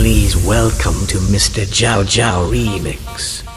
please welcome to Mr. Chav Chav Remix.